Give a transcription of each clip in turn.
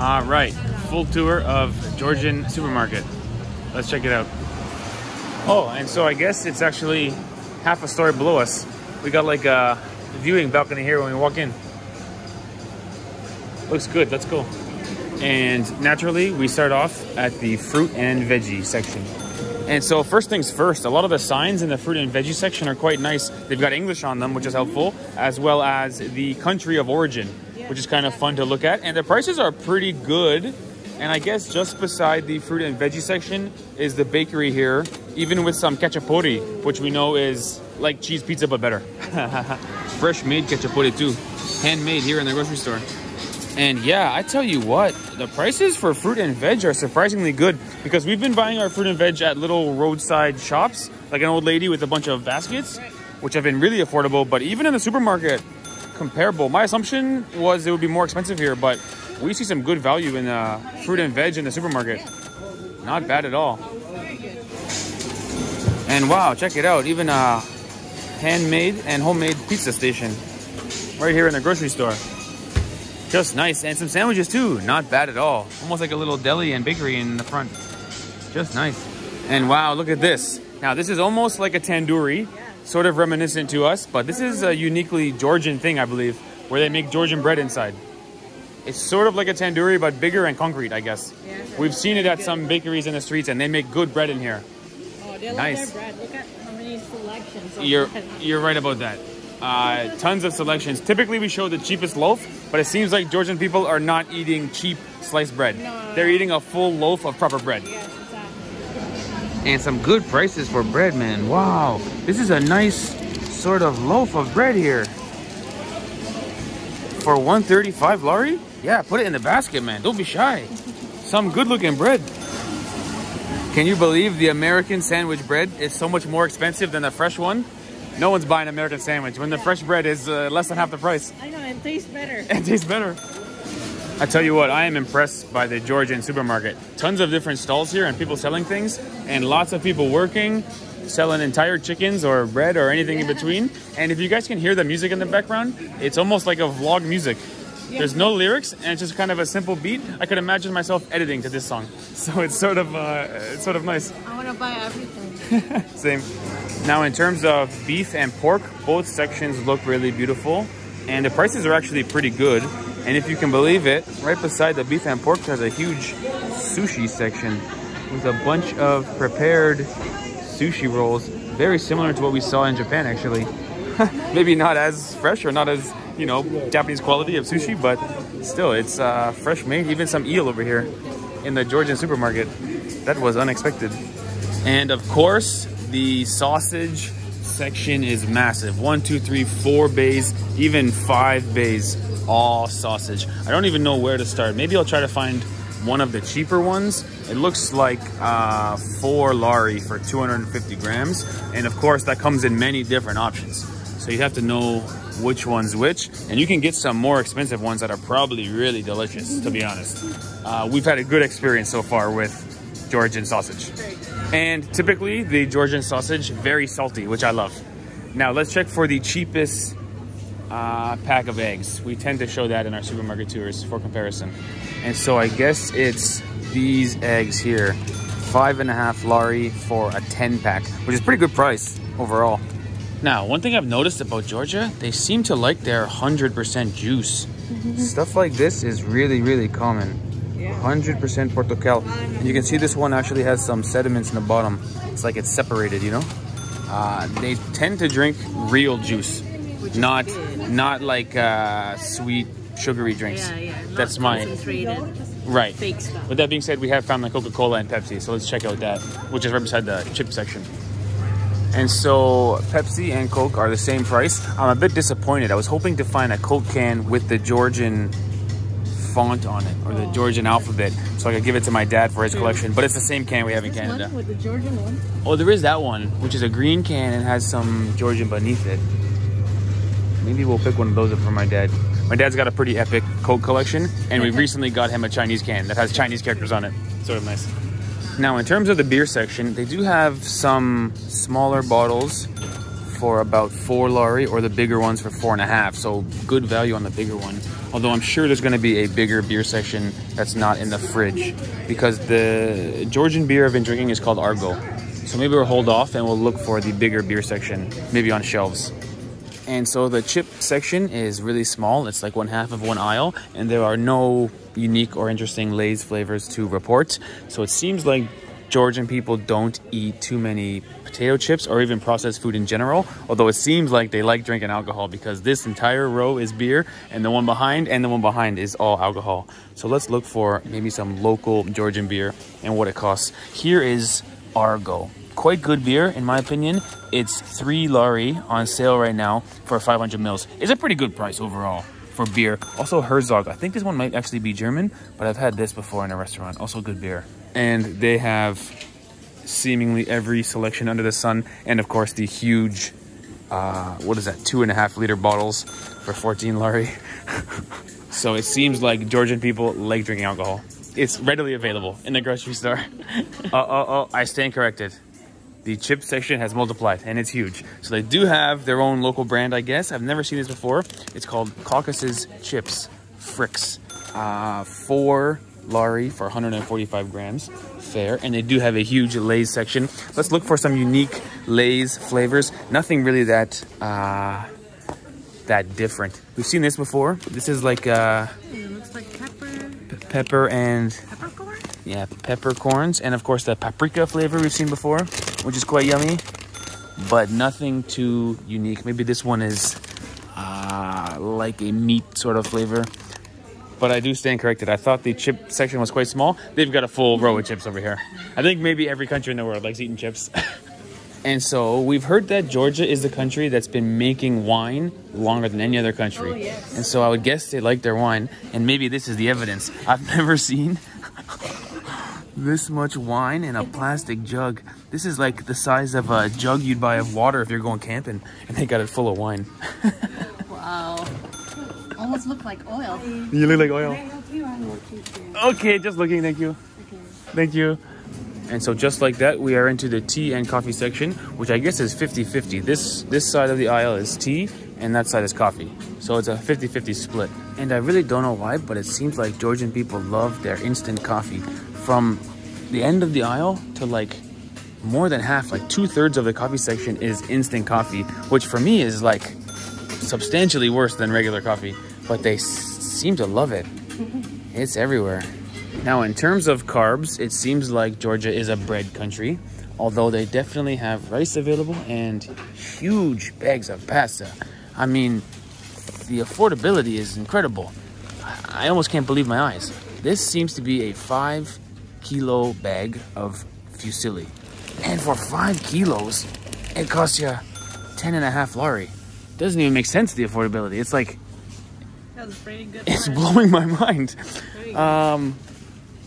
All right, full tour of Georgian supermarket. Let's check it out. Oh, and so I guess it's actually half a story below us. We got like a viewing balcony here when we walk in. Looks good, let's go. And naturally, we start off at the fruit and veggie section. And so first things first, a lot of the signs in the fruit and veggie section are quite nice. They've got English on them, which is helpful, as well as the country of origin, which is kind of fun to look at. And the prices are pretty good. And I guess just beside the fruit and veggie section is the bakery here, even with some cacciapori, which we know is like cheese pizza, but better. Fresh made cacciapori too, handmade here in the grocery store. And yeah, I tell you what, the prices for fruit and veg are surprisingly good because we've been buying our fruit and veg at little roadside shops, like an old lady with a bunch of baskets, which have been really affordable, but even in the supermarket, comparable. My assumption was it would be more expensive here, but we see some good value in fruit and veg in the supermarket. Not bad at all. And wow, check it out. Even a handmade and homemade pizza station right here in the grocery store. Just nice. And some sandwiches too. Not bad at all. Almost like a little deli and bakery in the front. Just nice. And wow, look at this. Now this is almost like a tandoori, sort of reminiscent to us, but this is a uniquely Georgian thing, I believe, where they make Georgian bread inside. It's sort of like a tandoori, but bigger and concrete, I guess. Yeah, we've seen it at some bakeries in the streets, and they make good bread in here. Oh, they love their bread. Look at how many selections. You're right about that. Tons of selections. Typically, we show the cheapest loaf, but it seems like Georgian people are not eating cheap sliced bread. No. They're eating a full loaf of proper bread. Yes, exactly. And some good prices for bread, man. Wow. This is a nice sort of loaf of bread here. For $135 lari? Yeah, put it in the basket, man. Don't be shy. Some good-looking bread. Can you believe the American sandwich bread is so much more expensive than the fresh one? No one's buying an American sandwich when the fresh bread is less than half the price. I know, it tastes better. It tastes better. I tell you what, I am impressed by the Georgian supermarket. Tons of different stalls here and people selling things and lots of people working, selling entire chickens or bread or anything in between. And if you guys can hear the music in the background, it's almost like a vlog music. There's no lyrics and it's just kind of a simple beat. I could imagine myself editing to this song. So it's sort of nice. I want to buy everything. Same. Now in terms of beef and pork, both sections look really beautiful. And the prices are actually pretty good. And if you can believe it, right beside the beef and pork, there's a huge sushi section with a bunch of prepared sushi rolls, very similar to what we saw in Japan actually. Maybe not as fresh or not as, you know, Japanese quality of sushi, but still it's fresh made. Even some eel over here in the Georgian supermarket. That was unexpected. And of course, the sausage section is massive. 1, 2, 3, 4 bays, even 5 bays, all sausage. I don't even know where to start. Maybe I'll try to find one of the cheaper ones. It looks like 4 lari for 250 grams. And of course that comes in many different options. So you have to know which one's which. And you can get some more expensive ones that are probably really delicious, to be honest. We've had a good experience so far with Georgian sausage. And typically the Georgian sausage, very salty, which I love. Now let's check for the cheapest pack of eggs. We tend to show that in our supermarket tours for comparison. And so I guess it's these eggs here. 5.5 lari for a 10 pack, which is pretty good price overall. Now, one thing I've noticed about Georgia, they seem to like their 100% juice. Stuff like this is really, really common. 100% portocalo. And you can see this one actually has some sediments in the bottom. It's like it's separated, you know? They tend to drink real juice. Not like sweet sugary drinks. That's my right. Fake stuff. With that being said, we have found like Coca-Cola and Pepsi, so let's check out that, which is right beside the chip section. And so Pepsi and Coke are the same price. I'm a bit disappointed. I was hoping to find a Coke can with the Georgian font on it, or the Georgian alphabet, so I could give it to my dad for his collection. But it's the same can we have in Canada. One with the Georgian one? Oh, there is that one, which is a green can and has some Georgian beneath it. Maybe we'll pick one of those up for my dad. My dad's got a pretty epic Coke collection, and we recently got him a Chinese can that has Chinese characters on it. Sort of nice. Now, in terms of the beer section, they do have some smaller bottles for about 4 lari, or the bigger ones for 4.5. So good value on the bigger one. Although I'm sure there's going to be a bigger beer section that's not in the fridge, because the Georgian beer I've been drinking is called Argo. So maybe we'll hold off and we'll look for the bigger beer section, maybe on shelves. And so the chip section is really small. It's like 1/2 of 1 aisle, and there are no unique or interesting Lay's flavors to report. So it seems like Georgian people don't eat too many potato chips or even processed food in general, although it seems like they like drinking alcohol, because this entire row is beer, and the one behind is all alcohol. So let's look for maybe some local Georgian beer and what it costs. Here is Argo. Quite good beer, in my opinion. It's 3 lari on sale right now for 500 mils. It's a pretty good price overall for beer. Also Herzog. I think this one might actually be German, but I've had this before in a restaurant. Also good beer. And they have seemingly every selection under the sun. And of course the huge, what is that, 2.5 liter bottles for 14 lari. So it seems like Georgian people like drinking alcohol. It's readily available in the grocery store. I stand corrected. The chip section has multiplied, and it's huge. So they do have their own local brand, I guess. I've never seen this before. It's called Caucasus Chips, Fricks. 4 lari for 145 grams, fair. And they do have a huge Lay's section. Let's look for some unique Lay's flavors. Nothing really that that different. We've seen this before. This is like it looks like pepper and peppercorn. Yeah, peppercorns, and of course the paprika flavor we've seen before, which is quite yummy, but nothing too unique. Maybe this one is like a meat sort of flavor. But I do stand corrected. I thought the chip section was quite small. They've got a full row of chips over here. I think maybe every country in the world likes eating chips. And so we've heard that Georgia is the country that's been making wine longer than any other country. Oh, yes. And so I would guess they like their wine. And maybe this is the evidence. I've never seen this much wine in a plastic jug. This is like the size of a jug you'd buy of water if you're going camping. And they got it full of wine. Wow. Almost look like oil. You look like oil. Can I help you? I'm looking. Okay, just looking. Thank you. Okay. Thank you. And so just like that, we are into the tea and coffee section, which I guess is 50-50. This side of the aisle is tea, and that side is coffee. So it's a 50-50 split. And I really don't know why, but it seems like Georgian people love their instant coffee. From the end of the aisle to like more than half, like 2/3 of the coffee section is instant coffee, which for me is like substantially worse than regular coffee. But they seem to love it. It's everywhere. Now, in terms of carbs, it seems like Georgia is a bread country, although they definitely have rice available and huge bags of pasta. I mean, the affordability is incredible. I almost can't believe my eyes. This seems to be a 5 kilo bag of fusilli. And for 5 kilos, it costs you 10.5 lari. Doesn't even make sense, the affordability. It's like... That was pretty good. It's blowing my mind.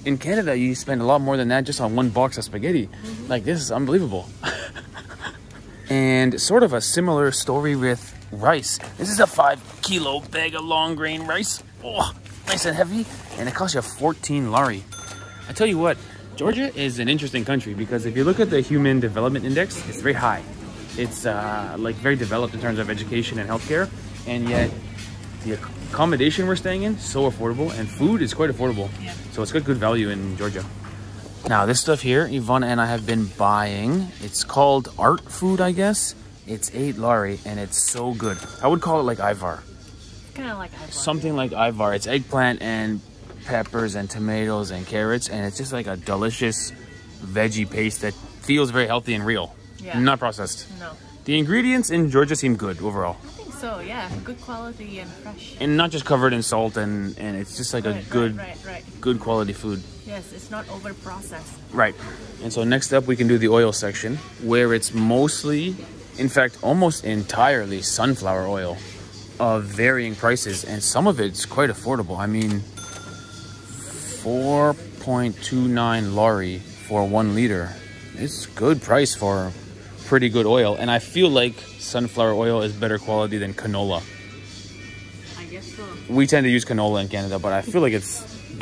In Canada, you spend a lot more than that just on one box of spaghetti. Mm-hmm. Like, this is unbelievable. And sort of a similar story with rice. This is a 5 kilo bag of long grain rice. Oh, nice and heavy. And it costs you 14 lari. I tell you what, Georgia is an interesting country, because if you look at the Human Development Index, it's very high. It's like very developed in terms of education and healthcare. And yet, the accommodation we're staying in, so affordable, and food is quite affordable. Yeah. So it's got good value in Georgia. Now this stuff here, Ivana and I have been buying. It's called art food, I guess. It's 8 lari, and it's so good. I would call it like Ivar. Kind of like Ivar. Something like Ivar. It's eggplant and peppers and tomatoes and carrots, and it's just like a delicious veggie paste that feels very healthy and real. Yeah. Not processed. No. The ingredients in Georgia seem good overall. So yeah, good quality and fresh, and not just covered in salt, and it's just like good quality food. Yes, it's not over processed. Right. And so next up, we can do the oil section, where it's mostly, in fact almost entirely, sunflower oil of varying prices, and some of it's quite affordable. I mean, 4.29 lari for 1 liter. It's good price for pretty good oil, and I feel like sunflower oil is better quality than canola. I guess so. We tend to use canola in Canada, but I feel like it's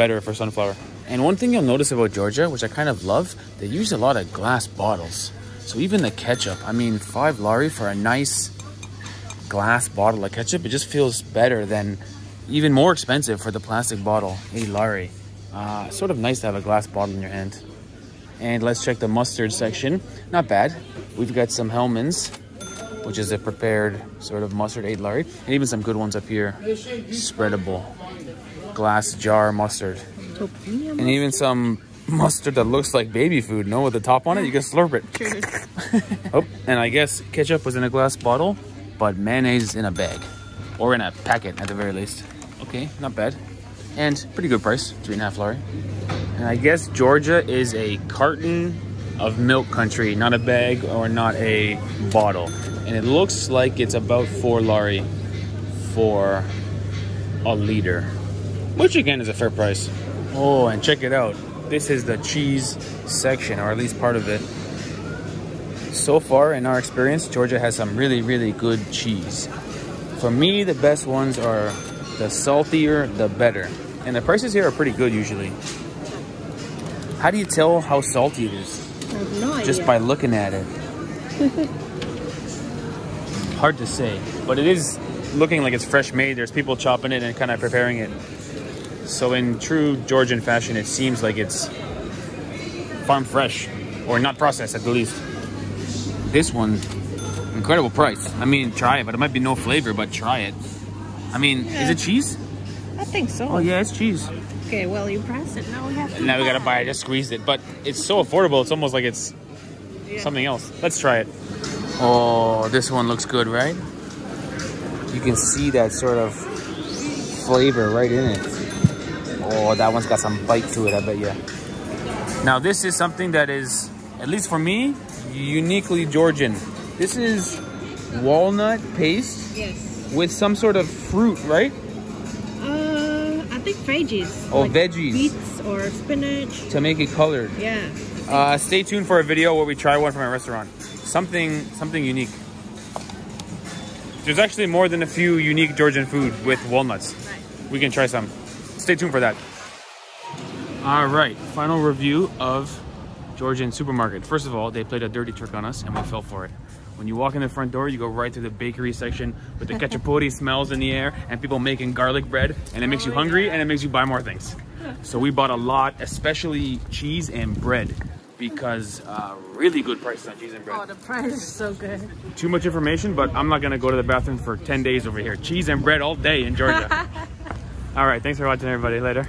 better for sunflower. And one thing you'll notice about Georgia, which I kind of love, they use a lot of glass bottles. So even the ketchup, I mean, $5 for a nice glass bottle of ketchup, it just feels better than, even more expensive for the plastic bottle, $8. Sort of nice to have a glass bottle in your hand. And let's check the mustard section. Not bad. We've got some Hellmann's, which is a prepared sort of mustard, $8. And even some good ones up here, spreadable glass jar mustard. And even some mustard that looks like baby food, no, with the top on it, you can slurp it. Oh, and I guess ketchup was in a glass bottle, but mayonnaise in a bag, or in a packet at the very least. Okay, not bad. And pretty good price, $3.50. And I guess Georgia is a carton of milk country, not a bag or not a bottle. And it looks like it's about $4 for a liter, which again is a fair price. Oh, and check it out. This is the cheese section, or at least part of it. So far in our experience, Georgia has some really, really good cheese. For me, the best ones are the saltier, the better. And the prices here are pretty good usually. How do you tell how salty it is? I have no idea. Just by looking at it. Hard to say, but it is looking like it's fresh made. There's people chopping it and kind of preparing it. So in true Georgian fashion, it seems like it's farm fresh, or not processed at the least. This one, incredible price. I mean, try it, but it might be no flavor, but try it. I mean, yeah. Is it cheese? I think so. Oh yeah, it's cheese. Okay, well, you press it, now we have to. Now we gotta buy it, just squeeze it. But it's so affordable, it's almost like it's something else. Let's try it. Oh, this one looks good, right? You can see that sort of flavor right in it. Oh, that one's got some bite to it, I bet you. Now, this is something that is, at least for me, uniquely Georgian. This is walnut paste with some sort of fruit, right? Veggies. Oh, like veggies. Beets or spinach. To make it colored. Yeah. Stay tuned for a video where we try one from a restaurant. Something unique. There's actually more than a few unique Georgian food with walnuts. Right. We can try some. Stay tuned for that. All right, final review of Georgian supermarket. First of all, they played a dirty trick on us and we fell for it. When you walk in the front door, you go right through the bakery section with the ketchupoti smells in the air and people making garlic bread, and it makes you hungry and it makes you buy more things. So we bought a lot, especially cheese and bread, because really good prices on cheese and bread. Oh, the price is so good. Too much information, but I'm not gonna go to the bathroom for 10 days over here. Cheese and bread all day in Georgia. All right, thanks for watching everybody, later.